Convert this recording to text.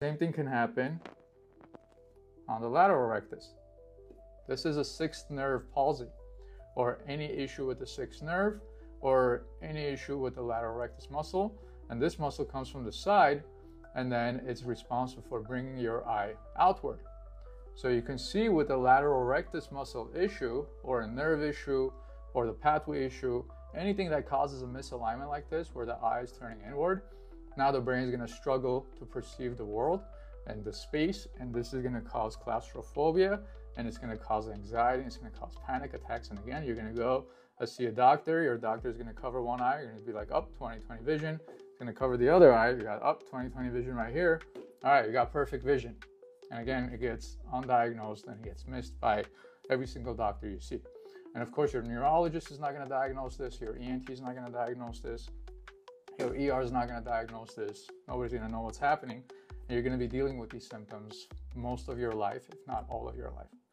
Same thing can happen on the lateral rectus. This is a sixth nerve palsy, or any issue with the sixth nerve, or any issue with the lateral rectus muscle. And this muscle comes from the side, and then it's responsible for bringing your eye outward. So you can see with the lateral rectus muscle issue, or a nerve issue, or the pathway issue, anything that causes a misalignment like this, where the eye is turning inward, now the brain is going to struggle to perceive the world and the space, and this is going to cause claustrophobia, and it's going to cause anxiety, and it's going to cause panic attacks. And again, you're going to go see a doctor. Your doctor is going to cover one eye. You're going to be like, up, 20/20 vision. It's going to cover the other eye. You got up, 20/20 vision right here. All right, you got perfect vision. And again, it gets undiagnosed and it gets missed by every single doctor you see. And of course, your neurologist is not going to diagnose this. Your ENT is not going to diagnose this. Your ER is not going to diagnose this. Nobody's going to know what's happening. And you're going to be dealing with these symptoms most of your life, if not all of your life.